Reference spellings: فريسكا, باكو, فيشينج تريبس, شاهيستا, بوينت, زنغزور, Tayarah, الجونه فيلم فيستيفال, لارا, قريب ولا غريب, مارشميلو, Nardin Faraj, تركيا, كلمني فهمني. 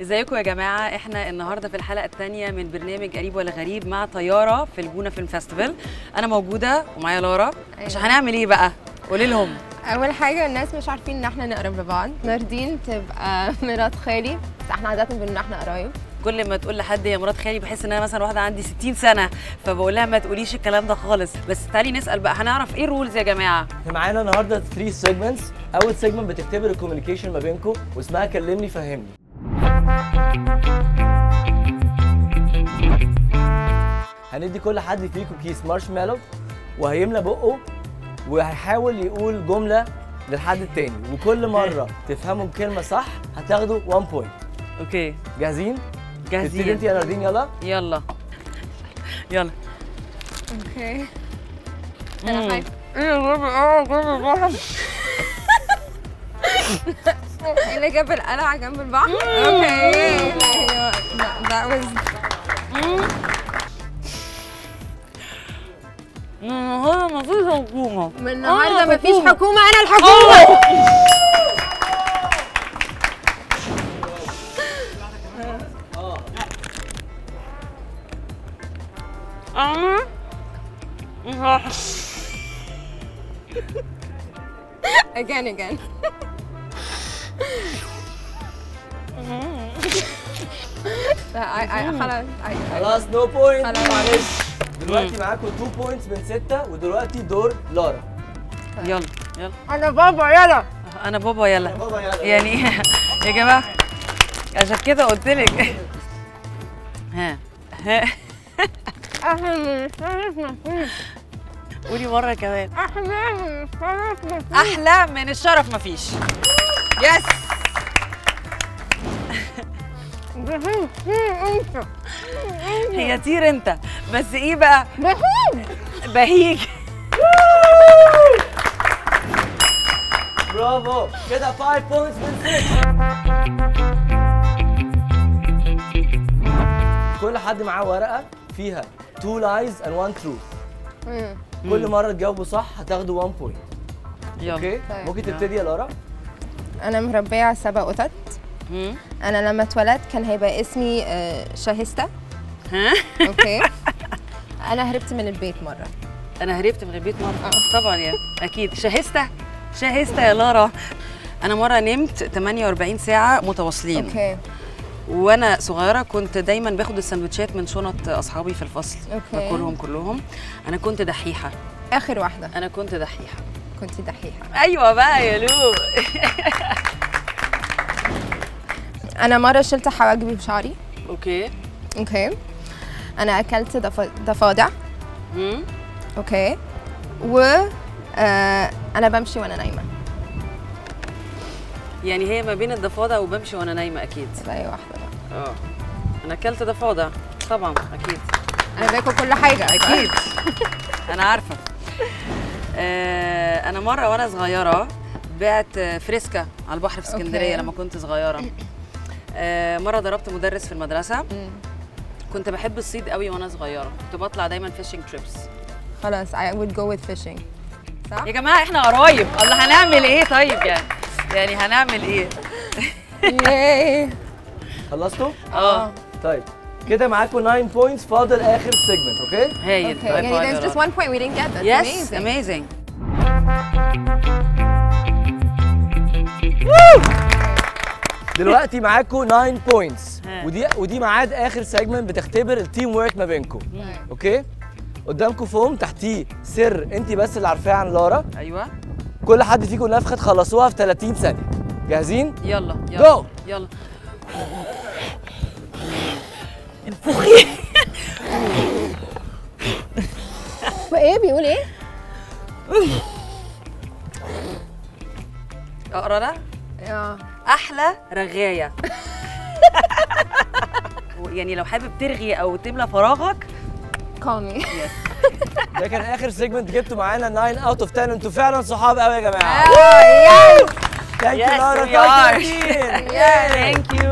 ازيكم يا جماعه؟ احنا النهارده في الحلقه الثانيه من برنامج قريب ولا غريب مع طياره في الجونه فيلم فيستيفال. انا موجوده ومعايا لارا. أيوة. مش هنعمل ايه بقى؟ قولي لهم. اول حاجه الناس مش عارفين ان احنا نقرب لبعض. ناردين تبقى مرات خالي، بس احنا عاده بنقول ان احنا قرايب. كل ما تقول لحد يا مرات خالي بحس ان انا مثلا واحده عندي 60 سنه، فبقول لها ما تقوليش الكلام ده خالص. بس تعالي نسال بقى، هنعرف ايه الرولز يا جماعه؟ معانا النهارده 3 سيجمنتس. اول سيجمنت بتختبر الكوميونيكيشن ما بينكم واسمها كلمني فهمني. هندي كل حد فيكم كيس مارشميلو وهيملى بقه وهيحاول يقول جمله للحد التاني، وكل مره تفهموا الكلمه صح هتاخدوا 1 بوينت. اوكي، جاهزين؟ جاهزين. تبتدي انت يا ناردين. يلا يلا يلا. اوكي انا خايفه. ايه الربع اللي جاب القلعه جنب البحر؟ اوكي. ايوه ذات واز من النهارده. مفيش حكومه من النهارده. مفيش حكومه، انا الحكومه. again خلاص نو بوينت. معلش دلوقتي معاكم 2 بوينتس من 6، ودلوقتي دور لارا. يلا يلا. انا بابا يلا. انا بابا يلا. يعني يا جماعه عشان كده قلت لك. ها ها احنا مش مفيش. قولي مره كمان. احلى من الشرف مفيش. يس. هي طير انت بس. ايه بقى؟ بهيج بهيج. برافو كده 5 بوينتس من 6. كل حد معاه ورقه فيها 2 lies and 1 truth. كل مره تجاوبوا صح هتاخدوا 1 بوينت. اوكي ممكن تبتدي يا لارا. انا مربيه على 7 قطط. انا لما اتولدت كان هيبقى اسمي شاهيستا. ها اوكي. انا هربت من البيت مره. طبعا يعني اكيد شاهيستا. يا لارا. انا مره نمت 48 ساعه متواصلين. اوكي. وانا صغيره كنت دايما باخد السندوتشات من شنط اصحابي في الفصل. اوكي. باكلهم كلهم. انا كنت دحيحه. اخر واحده. انا كنت دحيحه. كنت دحيحه. ايوه بقى يا لو. أنا مرة شلت حواجبي بشعري. أوكي. أوكي. أنا أكلت ضفادع. أوكي. و أنا بمشي وأنا نايمة. يعني هي ما بين الضفادع وبمشي وأنا نايمة أكيد. أي واحدة بقى. أه. أنا أكلت ضفادع طبعًا أكيد. أنا باكل كل حاجة أكيد. أنا عارفة. أنا مرة وأنا صغيرة بعت فريسكا على البحر في اسكندرية لما كنت صغيرة. مرة ضربت مدرس في المدرسة. كنت بحب الصيد قوي وانا صغيرة، كنت بطلع دايما فيشينج تريبس. خلاص I would go with fishing. صح؟ يا جماعة احنا قرايب، الله هنعمل ايه طيب يعني؟ يعني هنعمل ايه؟ ياي. خلصتوا؟ اه. طيب كده معاكم 9 بوينتس، فاضل اخر سيجمنت، اوكي؟ هايل. يعني there's just one point we didn't get, that's amazing. Yes, amazing. دلوقتي معاكم 9 بوينتس، ودي ميعاد اخر سيجمنت بتختبر التيم ورك ما بينكم. اوكي؟ قدامكم فوم تحتيه سر انت بس اللي عارفاه عن لارا. ايوه. كل حد فيكم نفخه تخلصوها في 30 ثانيه. جاهزين؟ يلا يلا جو. يلا انفخي. ايه بيقول ايه؟ اقرا ده؟ اه. احلى رغايه. يعني لو حابب ترغي او تملى فراغك كامي. ده كان اخر سيجمنت جبتوا معانا 9 اوت اوف 10. انتوا فعلا صحاب قوي يا جماعه. ثانك يو لارا. ثانك يو.